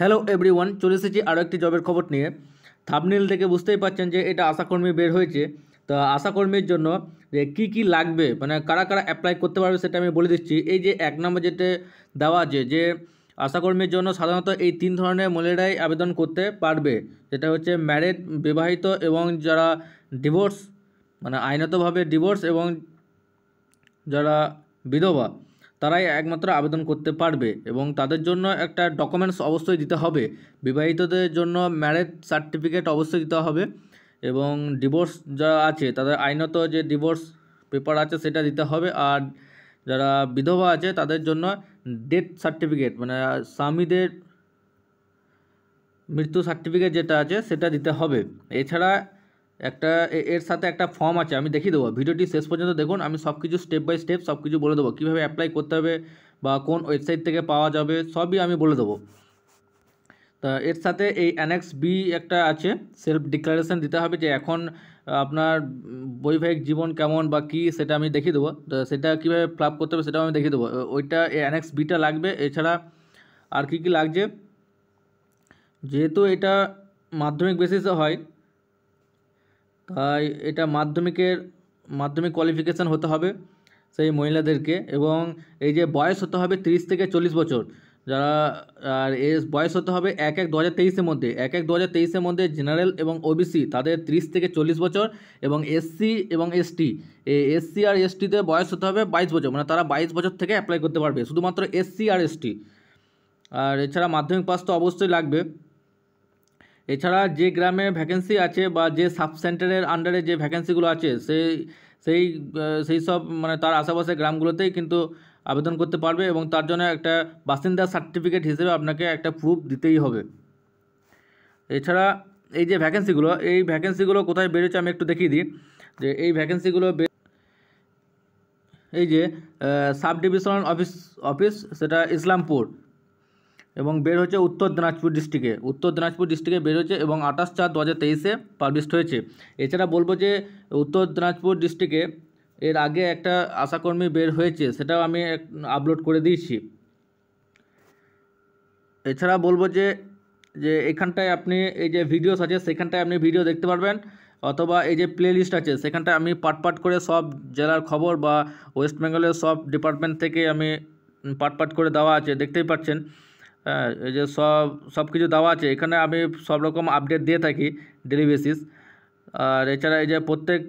Hello everyone चले एसेছি আরো একটি জবের খবর নিয়ে। থাম্বনেল দেখে বুঝতেই পারছেন যে এটা আশাকর্মী বের হয়েছে। তো আশাকর্মীর জন্য যে কি কি লাগবে মানে কারা কারা অ্যাপ্লাই করতে পারবে সেটা আমি বলে দিচ্ছি। এই যে ১ নম্বর যেটা দেওয়া আছে যে আশাকর্মীর জন্য সাধারণত এই ৩ ধরনের মহিলারাই আবেদন করতে পারবে। যেটা হচ্ছে ম্যারিড, বিবাহিত এবং যারা ডিভোর্স মানে আইনতভাবে ডিভোর্স এবং যারা বিধবা তারাই একমাত্র আবেদন করতে পারবে এবং তাদের জন্য একটা ডকুমেন্টস অবশ্যই দিতে হবে। বিবাহিতদের জন্য ম্যারেজ সার্টিফিকেট অবশ্যই দিতে হবে এবং ডিভোর্স যারা আছে তাদের আইনত যে ডিভোর্স পেপার আছে সেটা দিতে হবে। আর যারা বিধবা আছে তাদের জন্য ডেথ সার্টিফিকেট মানে স্বামীদের মৃত্যু সার্টিফিকেট যেটা আছে সেটা দিতে হবে। এছাড়া একটা এর সাথে একটা ফর্ম আছে, আমি দেখিয়ে দেবো। ভিডিওটি শেষ পর্যন্ত দেখুন, আমি সব কিছু স্টেপ বাই স্টেপ সব কিছু বলে দেবো, কীভাবে অ্যাপ্লাই করতে হবে বা কোন ওয়েবসাইট থেকে পাওয়া যাবে সবই আমি বলে দেবো। তা এর সাথে এই অ্যানেক্স বি একটা আছে, সেলফ ডিক্লারেশন দিতে হবে যে এখন আপনার বৈবাহিক জীবন কেমন বা কী সেটা আমি দেখিয়ে দেবো। তো সেটা কীভাবে ফিল আপ করতে হবে সেটাও আমি দেখিয়ে দেবো। ওইটা এই অ্যানেক্স বিটা লাগবে। এছাড়া আর কী কী লাগছে, যেহেতু এটা মাধ্যমিক বেসিসে হয় তাই এটা মাধ্যমিক কোয়ালিফিকেশান হতে হবে সেই মহিলাদেরকে। এবং এই যে বয়স হতে হবে 30 থেকে 40 বছর যারা, আর এর বয়স হতে হবে 1-1-2023-এর মধ্যে। 1-1-2023-এর মধ্যে জেনারেল এবং ওবিসি তাদের 30 থেকে 40 বছর এবং এসসি এবং এসটি, এসসি আর এসটিতে বয়স হতে হবে 22 বছর মানে তারা 22 বছর থেকে অ্যাপ্লাই করতে পারবে শুধুমাত্র এসসি আর এসটি। আর এছাড়া মাধ্যমিক পাস তো অবশ্যই লাগবে। এছাড়া যে গ্রামে ভ্যাকেন্সি আছে বা যে সাব সেন্টারের আন্ডারে যে ভ্যাকেন্সিগুলো আছে সেই সব মানে তার আশেপাশে গ্রামগুলোতেই কিন্তু আবেদন করতে পারবে এবং তার জন্য একটা বাসিন্দা সার্টিফিকেট হিসেবে আপনাকে একটা প্রুফ দিতেই হবে। এছাড়া এই যে ভ্যাকেন্সিগুলো, এই ভ্যাকেন্সিগুলো কোথায় বেরোচ্ছে আমি একটু দেখিয়ে দিই। যে এই ভ্যাকেন্সিগুলো এই যে সাব ডিভিশন অফিস সেটা ইসলামপুর এবং বের হচ্ছে উত্তর দিনাজপুর ডিস্ট্রিক্টে বের হচ্ছে এবং 28-4-2023-এ পাবলিশ হয়েছে। এছাড়া বলবো যে উত্তর দিনাজপুর ডিস্ট্রিক্টে এর আগে একটা আশাকর্মী বের হয়েছে, সেটাও আমি আপলোড করে দিয়েছি। এছাড়া বলবো যে এখানটায় আপনি এই যে ভিডিওস আছে সেখানটায় আপনি ভিডিও দেখতে পারবেন, অথবা এই যে প্লেলিস্ট আছে সেখানটায় আমি পার্ট করে সব জেলার খবর বা ওয়েস্ট বেঙ্গলের সব ডিপার্টমেন্ট থেকে আমি পার্ট করে দেওয়া আছে, দেখতেই পাচ্ছেন। হ্যাঁ, এই যে সব কিছু দেওয়া আছে, এখানে আমি সব রকম আপডেট দিয়ে থাকি ডেলি বেসিস। আর এছাড়া এই যে প্রত্যেক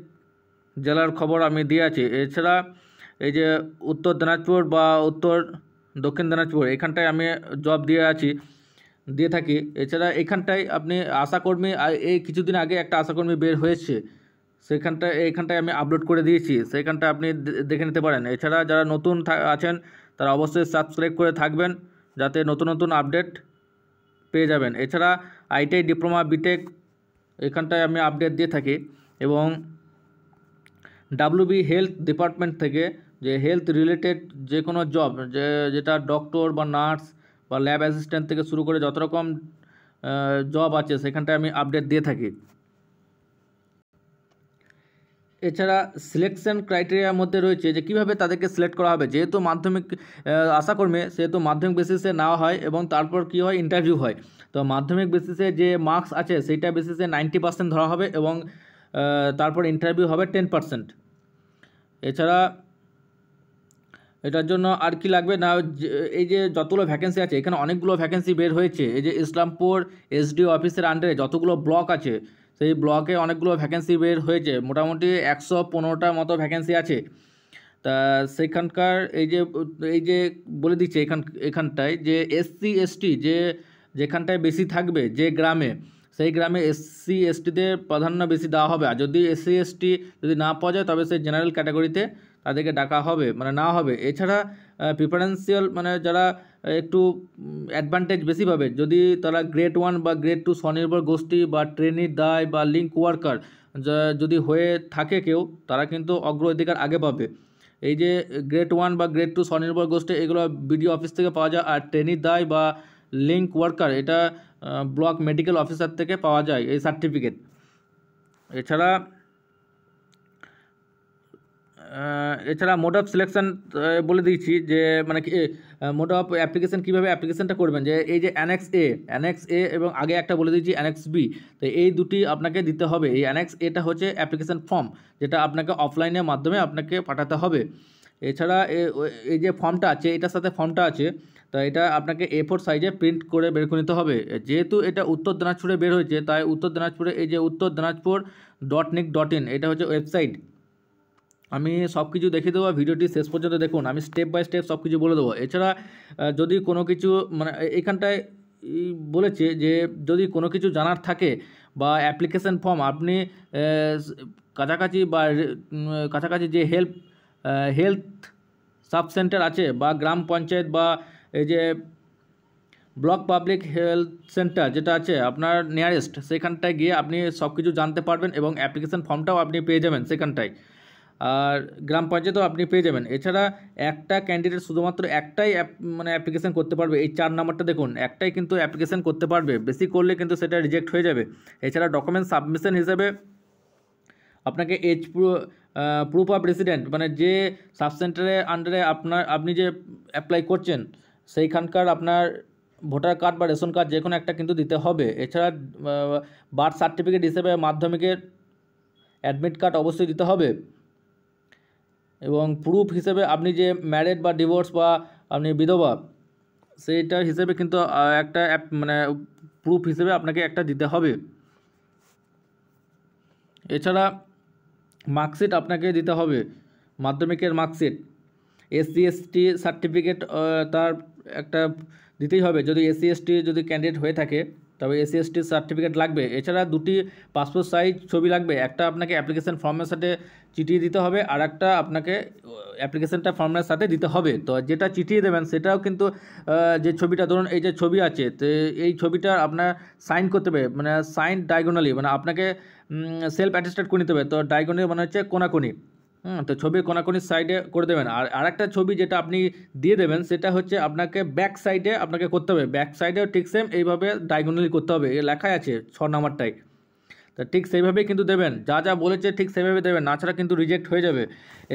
জেলার খবর আমি দিয়ে আছি। এছাড়া এই যে উত্তর দিনাজপুর বা দক্ষিণ দিনাজপুর এখানটায় আমি জব দিয়ে থাকি। এছাড়া এখানটায় আপনি আশাকর্মী, এই কিছুদিন আগে একটা আশাকর্মী বের হয়েছে এখানটায় আমি আপলোড করে দিয়েছি, সেখানটা আপনি দেখে নিতে পারেন। এছাড়া যারা নতুন আছেন তারা অবশ্যই সাবস্ক্রাইব করে থাকবেন যাতে নতুন আপডেট পেয়ে যাবেন। এছাড়া আইটিআই, ডিপ্লোমা, বিটেক এখানটায় আমি আপডেট দিয়ে থাকি এবং ডাব্লিউবি হেলথ ডিপার্টমেন্ট থেকে যে হেলথ রিলেটেড যে কোনো জব যেটা ডক্টর বা নার্স বা ল্যাব অ্যাসিস্ট্যান্ট থেকে শুরু করে যত রকম জব আছে সেখানটায় আমি আপডেট দিয়ে থাকি। এছাড়া সিলেকশন ক্রাইটেরিয়ার মধ্যে রয়েছে যে কীভাবে তাদেরকে সিলেক্ট করা হবে। যেহেতু মাধ্যমিক আশাকর্মী সেহেতু মাধ্যমিক বেসিসে নেওয়া হয় এবং তারপর কী হয় ইন্টারভিউ হয়। তো মাধ্যমিক বেসিসে যে মার্কস আছে সেইটা বেসিসে 90% ধরা হবে এবং তারপর ইন্টারভিউ হবে 10%। এছাড়া এটার জন্য আর কি লাগবে না, এই যে যতগুলো ভ্যাকেন্সি আছে এখানে অনেকগুলো ভ্যাকেন্সি বের হয়েছে। এই যে ইসলামপুর এসডিও অফিসের আন্ডারে যতগুলো ব্লক আছে সেই ব্লকে অনেকগুলো ভ্যাকেন্সি বের হয়েছে, মোটামুটি 115টার মতো ভ্যাকেন্সি আছে। তা সেখানকার এই যে বলে দিচ্ছে এখানটায় যে এসসি এসটি যেখানটায় বেশি থাকবে যে গ্রামে সেই গ্রামে এসসি এসটিদের প্রাধান্য বেশি দেওয়া হবে। আর যদি এসসি এসটি যদি না পাওয়া যায় তবে সেই জেনারেল ক্যাটাগরিতে তাদেরকে ডাকা হবে মানে না হবে। এছাড়া প্রিফারেন্সিয়াল মানে যারা একটু অ্যাডভান্টেজ বেশি পাবে যদি তারা গ্রেড 1 বা গ্রেড 2 স্বনির্ভর গোষ্ঠী বা ট্রেনি দায় বা লিঙ্ক ওয়ার্কার যদি হয়ে থাকে কেউ, তারা কিন্তু অগ্রাধিকার আগে পাবে। এই যে গ্রেড 1 বা গ্রেড 2 স্বনির্ভর গোষ্ঠী এগুলো বিডিও অফিস থেকে পাওয়া যায়, আর ট্রেনি দায় বা লিঙ্ক ওয়ার্কার এটা ব্লক মেডিকেল অফিসার থেকে পাওয়া যায় এই সার্টিফিকেট। এছাড়া মোড অফ সিলেকশন বলে দিচ্ছি যে মানে মোট অফ অ্যাপ্লিকেশন কীভাবে অ্যাপ্লিকেশনটা করবেন, যে এই যে অ্যানেক্স এ এবং আগে একটা বলে দিয়েছি অ্যানেক্স বি, তো এই দুটি আপনাকে দিতে হবে। এই অ্যানেক্স এটা হচ্ছে অ্যাপ্লিকেশন ফর্ম যেটা আপনাকে অফলাইনের মাধ্যমে আপনাকে পাঠাতে হবে। এছাড়া এই যে ফর্মটা আছে এটার সাথে ফর্মটা আছে, তো এটা আপনাকে A4 সাইজে প্রিন্ট করে বের করে নিতে হবে। যেহেতু এটা উত্তর দিনাজপুরে বের হয়েছে তাই উত্তর দিনাজপুরে এই যে uttar dinajpur.nic.in এটা হচ্ছে ওয়েবসাইট। আমি সব কিছু দেখিয়ে দেবো, ভিডিওটি শেষ পর্যন্ত দেখুন, আমি স্টেপ বাই স্টেপ সব কিছু বলে দেবো। এছাড়া যদি কোনো কিছু মানে এখানটায় বলেছে যে যদি কোনো কিছু জানার থাকে বা অ্যাপ্লিকেশন ফর্ম আপনি কাছাকাছি যে হেলথ সাব সেন্টার আছে বা গ্রাম পঞ্চায়েত বা এই যে ব্লক পাবলিক হেলথ সেন্টার যেটা আছে আপনার নিয়ারেস্ট, সেখানটায় গিয়ে আপনি সব কিছু জানতে পারবেন এবং অ্যাপ্লিকেশন ফর্মটাও আপনি পেয়ে যাবেন সেখানটায়, আর গ্রাম পঞ্চায়েতও আপনি পেয়ে যাবেন। এছাড়া একটা ক্যান্ডিডেট শুধুমাত্র একটাই মানে অ্যাপ্লিকেশন করতে পারবে, এই 4 নম্বরটা দেখুন, একটাই কিন্তু অ্যাপ্লিকেশন করতে পারবে, বেশি করলে কিন্তু সেটা রিজেক্ট হয়ে যাবে। এছাড়া ডকুমেন্ট সাবমিশন হিসেবে আপনাকে প্রুফ অফ রেসিডেন্ট মানে যে সাব সেন্টারের আন্ডারে আপনি যে অ্যাপ্লাই করছেন সেইখানকার আপনার ভোটার কার্ড বা রেশন কার্ড যে কোনো একটা কিন্তু দিতে হবে। এছাড়া বার্থ সার্টিফিকেট হিসেবে মাধ্যমিকের অ্যাডমিট কার্ড অবশ্যই দিতে হবে, এবং প্রুফ হিসেবে আপনি যে ম্যারেড বা ডিভোর্স বা আপনি বিধবা সেইটা হিসেবে কিন্তু একটা মানে প্রুফ হিসেবে আপনাকে একটা দিতে হবে। এছাড়া মার্কশিট আপনাকে দিতে হবে, মাধ্যমিকের মার্কশিট। SC/ST সার্টিফিকেট তার একটা দিতেই হবে, যদি SC/ST যদি ক্যান্ডিডেট হয়ে থাকে তবে SC/ST সার্টিফিকেট লাগবে। এছাড়া দুটি পাসপোর্ট সাইজ ছবি লাগবে, একটা আপনাকে অ্যাপ্লিকেশন ফর্মের সাথে চিঠিয়ে দিতে হবে আর একটা আপনাকে অ্যাপ্লিকেশনটা ফর্মের সাথে দিতে হবে। তো যেটা চিঠিয়ে দেবেন সেটাও কিন্তু যে ছবিটা ধরুন এই যে ছবি আছে, তো এই ছবিটা আপনার সাইন করতে হবে, মানে সাইন ডায়াগোনালি মানে আপনাকে সেলফ অ্যাটেস্টেড করে নিতে হবে। তো ডায়াগোনালি মানে হচ্ছে কোনাকোনি, তো ছবির কোনাকোনির সাইডে করে দেবেন। আর আরেকটা ছবি যেটা আপনি দিয়ে দেবেন সেটা হচ্ছে আপনাকে ব্যাক সাইডে আপনাকে করতে হবে, ব্যাক সাইডেও ঠিক সেম এইভাবে ডায়াগোনালি করতে হবে, এ লেখাই আছে 6 নম্বরটাই, তো ঠিক সেইভাবেই কিন্তু দেবেন, যা যা বলেছে ঠিক সেইভাবে দেবেন, না ছাড়া কিন্তু রিজেক্ট হয়ে যাবে।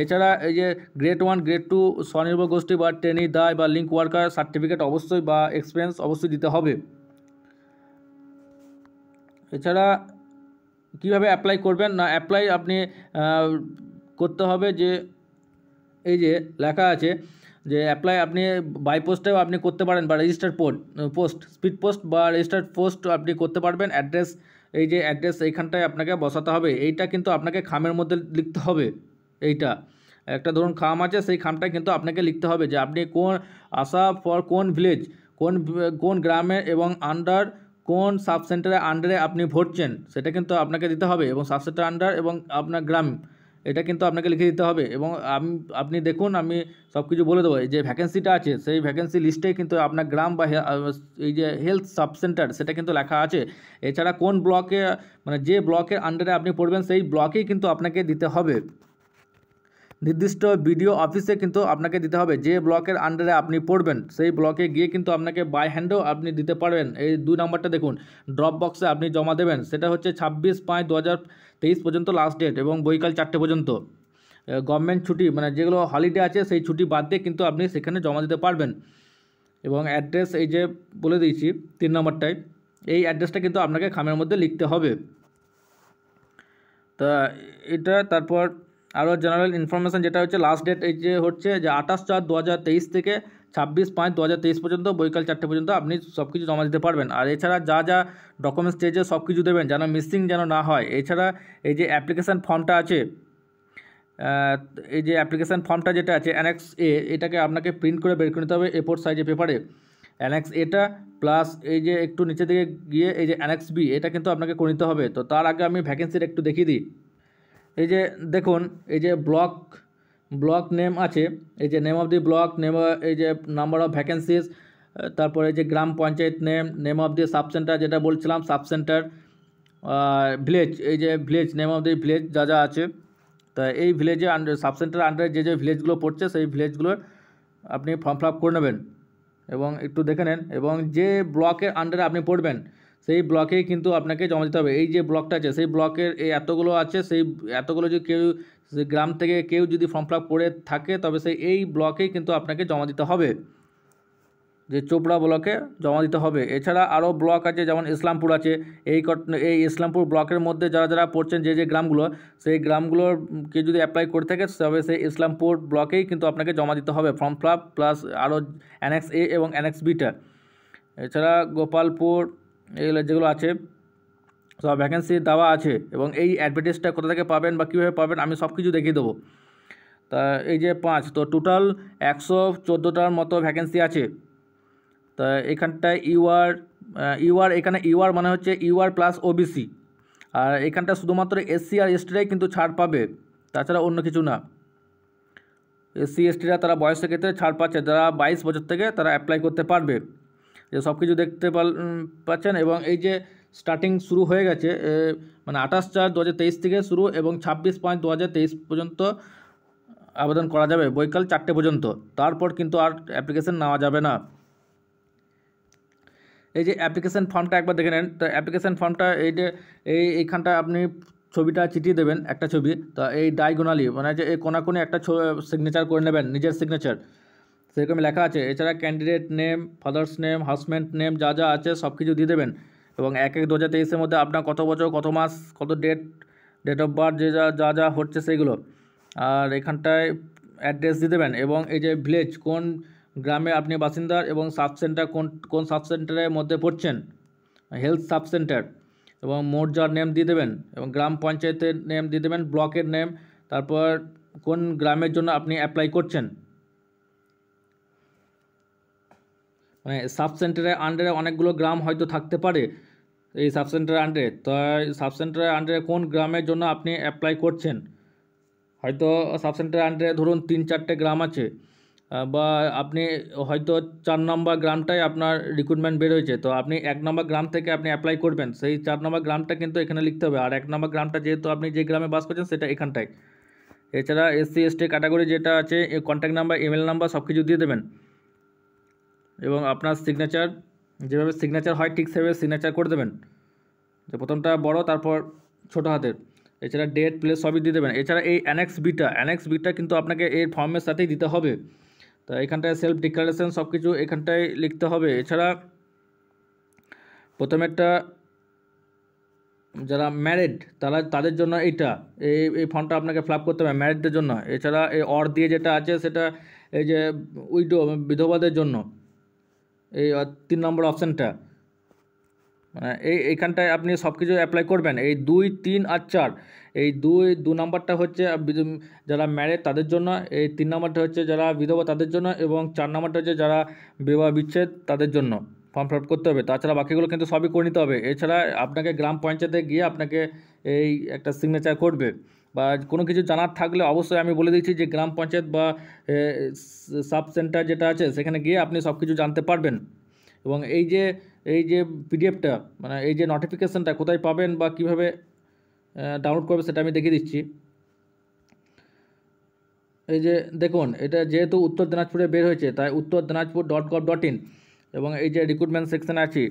এছাড়া এই যে গ্রেড 1, গ্রেড 2 স্বনির্ভর গোষ্ঠী বা ট্রেনি দায় বা লিঙ্ক ওয়ার্কার সার্টিফিকেট অবশ্যই বা এক্সপিরিয়েন্স অবশ্যই দিতে হবে। এছাড়া কীভাবে অ্যাপ্লাই করবেন, না অ্যাপ্লাই আপনি করতে হবে, যে এই যে লেখা আছে যে অ্যাপ্লাই আপনি বাই পোস্টেও আপনি করতে পারেন বা রেজিস্টার্ড পোস্ট স্পিড পোস্ট বা রেজিস্টার্ড পোস্ট আপনি করতে পারবেন। অ্যাড্রেস এই যে অ্যাড্রেস এইখানটায় আপনাকে বসাতে হবে, এইটা কিন্তু আপনাকে খামের মধ্যে লিখতে হবে। এইটা একটা ধরুন খাম আছে, সেই খামটায় কিন্তু আপনাকে লিখতে হবে যে আপনি কোন আশা ফর কোন ভিলেজ কোন গ্রামে এবং আন্ডার কোন সাব সেন্টারের আন্ডারে আপনি ভোটছেন সেটা কিন্তু আপনাকে দিতে হবে, এবং সাব সেন্টার আন্ডার এবং আপনার গ্রাম এটা কিন্তু আপনাকে লিখে দিতে হবে। এবং আপনি দেখুন আমি সব কিছু বলে দেবো, যে ভ্যাকেন্সিটা আছে সেই ভ্যাকেন্সি লিস্টে কিন্তু আপনার গ্রাম বা এই যে হেলথ সাব সেন্টার সেটা কিন্তু লেখা আছে। এছাড়া কোন ব্লকে মানে যে ব্লকের আন্ডারে আপনি পড়বেন সেই ব্লকেই কিন্তু আপনাকে দিতে হবে, নির্দিষ্ট বিডিও অফিসে কিন্তু আপনাকে দিতে হবে, যে ব্লকের আন্ডারে আপনি পড়বেন সেই ব্লকে গিয়ে কিন্তু আপনাকে বাই হ্যান্ডেও আপনি দিতে পারবেন। এই 2 নম্বরটা দেখুন, ড্রপ বক্সে আপনি জমা দেবেন, সেটা হচ্ছে 26/5/2023 পর্যন্ত লাস্ট ডেট এবং বৈকাল 4টে পর্যন্ত। গভর্নমেন্ট ছুটি মানে যেগুলো হলিডে আছে সেই ছুটি বাদ দিয়ে কিন্তু আপনি সেখানে জমা দিতে পারবেন। এবং অ্যাড্রেস এই যে বলে দিয়েছি 3 নম্বরটায়, এই অ্যাড্রেসটা কিন্তু আপনাকে খামের মধ্যে লিখতে হবে। তা এটা তারপর আরও জেনারেল ইনফরমেশান যেটা হচ্ছে লাস্ট ডেট এই যে হচ্ছে যে 28/4/2023 থেকে 26/5/2023 পর্যন্ত বৈকাল 4টে পর্যন্ত আপনি সব কিছু জমা দিতে পারবেন। আর এছাড়া যা যা ডকুমেন্টস চেয়ে সব কিছু দেবেন, যেন মিসিং যেন না হয়। এছাড়া এই যে অ্যাপ্লিকেশান ফর্মটা আছে, এই যে অ্যাপ্লিকেশান ফর্মটা যেটা আছে অ্যানেক্স এ, এটাকে আপনাকে প্রিন্ট করে বের করে নিতে হবে A4 সাইজে পেপারে। অ্যানেক্স এটা প্লাস এই যে একটু নিচে দিকে গিয়ে এই যে অ্যানেক্স বি এটা কিন্তু আপনাকে করে নিতে হবে। তো তার আগে আমি ভ্যাকেন্সিটা একটু দেখিয়ে দিই। এই যে দেখুন এই যে ব্লক নেম আছে, এই যে name of the block, name এই যে নাম্বার অফ ভ্যাকেন্সিস, তারপরে এই যে গ্রাম panchayat name, name of the sub centre যেটা বলছিলাম সাব সেন্টার, ভিলেজ এই যে village name of the village যা যা আছে, তা এই ভিলেজে সাব সেন্টার আন্ডারে যে যে ভিলেজগুলো পড়ছে সেই ভিলেজগুলোর আপনি ফর্ম ফিল আপ করে নেবেন এবং একটু দেখে নেন। এবং যে ব্লকের আন্ডারে আপনি পড়বেন সেই ব্লকে কিন্তু আপনাকে জমা দিতে হবে। এই যে ব্লকটা আছে সেই ব্লকের এই এতগুলো আছে, সেই এতগুলো যদি কেউ গ্রাম থেকে কেউ যদি ফর্ম ফিল আপ করে থাকে তবে সেই এই ব্লকেই কিন্তু আপনাকে জমা দিতে হবে। যে চোপড়া ব্লকে জমা দিতে হবে। এছাড়া আরও ব্লক আছে, যেমন ইসলামপুর আছে। এই ইসলামপুর ব্লকের মধ্যে যারা যারা পড়ছেন, যে যে গ্রামগুলো, সেই গ্রামগুলোকে যদি অ্যাপ্লাই করে থাকে তবে সেই ইসলামপুর ব্লকেই কিন্তু আপনাকে জমা দিতে হবে ফর্ম ফিল আপ প্লাস আরও অ্যানেক্স এ এবং অ্যানেক্স বিটা। এছাড়া গোপালপুর এগুলো যেগুলো আছে সব ভ্যাকেন্সি দেওয়া আছে, এবং এই অ্যাডভার্টাইজটা কোথা থেকে পাবেন বা কীভাবে পাবেন আমি সব কিছু দেখিয়ে দেবো। তা এই যে 5 তো টোটাল 114টার মতো ভ্যাকেন্সি আছে। তা এখানটায় ইউআর এখানে ইউআর মানে হচ্ছে ইউআর প্লাস ওবিসি, আর এখানটা শুধুমাত্র এসসি আর এসটিরাই কিন্তু ছাড় পাবে, তাছাড়া অন্য কিছু না। এসসি এসটিরা তারা বয়সের ক্ষেত্রে ছাড় পাচ্ছে, যারা 22 বছর থেকে তারা অ্যাপ্লাই করতে পারবে। যে সব কিছু দেখতে পাচ্ছেন, এবং এই যে স্টার্টিং শুরু হয়ে গেছে, মানে 28/4/2023 থেকে শুরু এবং 26/5/2023 পর্যন্ত আবেদন করা যাবে, বৈকাল 4টে পর্যন্ত। তারপর কিন্তু আর অ্যাপ্লিকেশন নেওয়া যাবে না। এই যে অ্যাপ্লিকেশন ফর্মটা একবার দেখে নেন। তো অ্যাপ্লিকেশন ফর্মটা এই যে এইখানটা আপনি ছবিটা চিটিয়ে দেবেন, একটা ছবি। তা এই ডায়গোনালি মানে যে এই কোনাকোনি একটা সিগনেচার করে নেবেন, নিজের সিগনেচার সেরকমই লেখা আছে। এছাড়া candidate name, father's name, husband name, যা যা আছে সব কিছু দিয়ে দেবেন। এবং 1/1/2023-এর মধ্যে আপনার কত বছর, কত মাস, কত ডেট অফ বার্থ, যে যা যা যা হচ্ছে সেইগুলো। আর এখানটায় অ্যাড্রেস দিয়ে দেবেন, এবং এই যে ভিলেজ কোন গ্রামে আপনি বাসিন্দার, এবং সাব সেন্টার কোন সাব সেন্টারের মধ্যে পড়ছেন, হেলথ সাব সেন্টার, এবং মোর্জার নেম দিয়ে দেবেন, এবং গ্রাম পঞ্চায়েতের নেম দিয়ে দেবেন, ব্লকের নেম, তারপর কোন গ্রামের জন্য আপনি অ্যাপ্লাই করছেন। মানে সাব সেন্টারের আন্ডারে অনেকগুলো গ্রাম হয়তো থাকতে পারে, এই সাব সেন্টারের আন্ডারে। তাই সাব সেন্টারের আন্ডারে কোন গ্রামের জন্য আপনি অ্যাপ্লাই করছেন, হয়তো সাব সেন্টারের আন্ডারে ধরুন 3-4টে গ্রাম আছে, বা আপনি হয়তো 4 নম্বর গ্রামটাই আপনার রিক্রুটমেন্ট বেরোয়েছে, তো আপনি 1 নম্বর গ্রাম থেকে আপনি অ্যাপ্লাই করবেন। সেই 4 নম্বর গ্রামটা কিন্তু এখানে লিখতে হবে, আর 1 নম্বর গ্রামটা যেহেতু আপনি যে গ্রামে বাস করছেন সেটা এখানটায়। এছাড়া এসসি এসটি ক্যাটাগরি যেটা আছে, কন্ট্যাক্ট নাম্বার, ইমেল নাম্বার সব কিছু দিয়ে দেবেন, এবং আপনার সিগনেচার, যেভাবে সিগনেচার হয় ঠিক সেভাবে সিগনেচার করে দেবেন, যে প্রথমটা বড় তারপর ছোটো হাতের। এছাড়া ডেট, প্লেস সবই দিয়ে দেবেন। এছাড়া এই অ্যানেক্স বিটা কিন্তু আপনাকে এই ফর্মের সাথেই দিতে হবে। তা এখানটায় সেলফ ডিক্লারেশন সব কিছু এখানটায় লিখতে হবে। এছাড়া প্রথমেরটা যারা ম্যারিড তারা, তাদের জন্য এইটা এই ফর্মটা আপনাকে ফিল আপ করতে হবে ম্যারিডদের জন্য। এছাড়া এই অর দিয়ে যেটা আছে সেটা এই যে উইডো বিধবাদের জন্য, এই 3 নম্বর অপশানটা। মানে এইখানটায় আপনি সব কিছু অ্যাপ্লাই করবেন। এই 2, 3 আর 4, এই 2 নম্বরটা হচ্ছে যারা ম্যারেড তাদের জন্য, এই 3 নম্বরটা হচ্ছে যারা বিধবা তাদের জন্য, এবং 4 নম্বরটা হচ্ছে যারা বিবাহ বিচ্ছেদ তাদের জন্য ফর্ম ফিল আপ করতে হবে। তাছাড়া বাকিগুলো কিন্তু সবই করে নিতে হবে। এছাড়া আপনাকে গ্রাম পঞ্চায়েতে গিয়ে আপনাকে এই একটা সিগনেচার করবে, বা কোনো কিছু জানার থাকলে অবশ্যই আমি বলে দিচ্ছি যে গ্রাম পঞ্চায়েত বা সাব সেন্টার যেটা আছে সেখানে গিয়ে আপনি সব কিছু জানতে পারবেন। এবং এই যে পিডিএফটা মানে এই যে নোটিফিকেশানটা কোথায় পাবেন বা কীভাবে ডাউনলোড করবে সেটা আমি দেখিয়ে দিচ্ছি। এই যে দেখুন, এটা যেহেতু উত্তর দিনাজপুরে বের হয়েছে, তাই uttar-dinajpur.gov.in, এবং এই যে রিক্রুটমেন্ট সেকশানে আছি,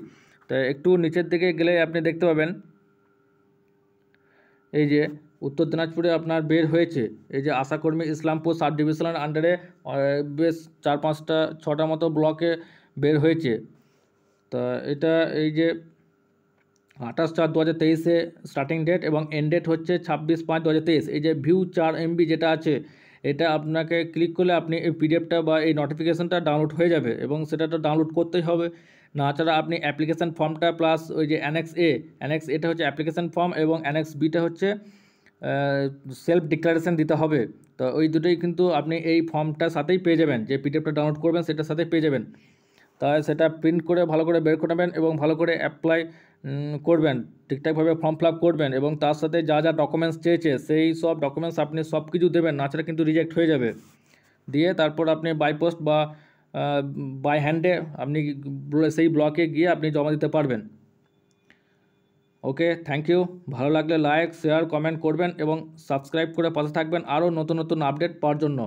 তাই একটু নিচের দিকে গেলে আপনি দেখতে পাবেন এই যে উত্তর দিনাজপুরে আপনার বের হয়েছে। এই যে আশা কর্মী ইসলামপুর সাব-ডিভিশনের আন্ডারে বেশ 4-5-6টা মতো ব্লকে বের হয়েছে। তা এটা এই যে 28/4/2023-এ স্টার্টিং ডেট, এবং এন্ড ডেট হচ্ছে 26/5/2023। এই যে ভিউ 4 MB যেটা আছে, এটা আপনাকে ক্লিক করলে আপনি এই পিডিএফটা বা এই নোটিফিকেশানটা ডাউনলোড হয়ে যাবে, এবং সেটা তো ডাউনলোড করতেই হবে। না ছাড়া আপনি অ্যাপ্লিকেশান ফর্মটা প্লাস ওই যে অ্যানেক্স এটা হচ্ছে অ্যাপ্লিকেশান ফর্ম, এবং অ্যানেক্স বিটা হচ্ছে সেলফ ডিক্লারেশান দিতে হবে। তো ওই দুটোই কিন্তু আপনি এই ফর্মটার সাথেই পেয়ে যাবেন, যে পিডিএফটা ডাউনলোড করবেন সেটার সাথে পেয়ে যাবেন। তাই সেটা প্রিন্ট করে ভালো করে বের করে নেবেন, এবং ভালো করে অ্যাপ্লাই করবেন, ঠিকঠাকভাবে ফর্ম ফিল আপ করবেন, এবং তার সাথে যা যা ডকুমেন্টস চেয়েছে সেই সব ডকুমেন্টস আপনি সব কিছু দেবেন, না ছাড়া কিন্তু রিজেক্ট হয়ে যাবে। দিয়ে তারপর আপনি বাই পোস্ট বা বাই হ্যান্ডে আপনি সেই ব্লকে গিয়ে আপনি জমা দিতে পারবেন। Okay, thank you. ভালো লাগলে লাইক, শেয়ার, কমেন্ট করবেন, এবং সাবস্ক্রাইব করে পাশে থাকবেন আরও নতুন নতুন আপডেট পাওয়ার জন্য।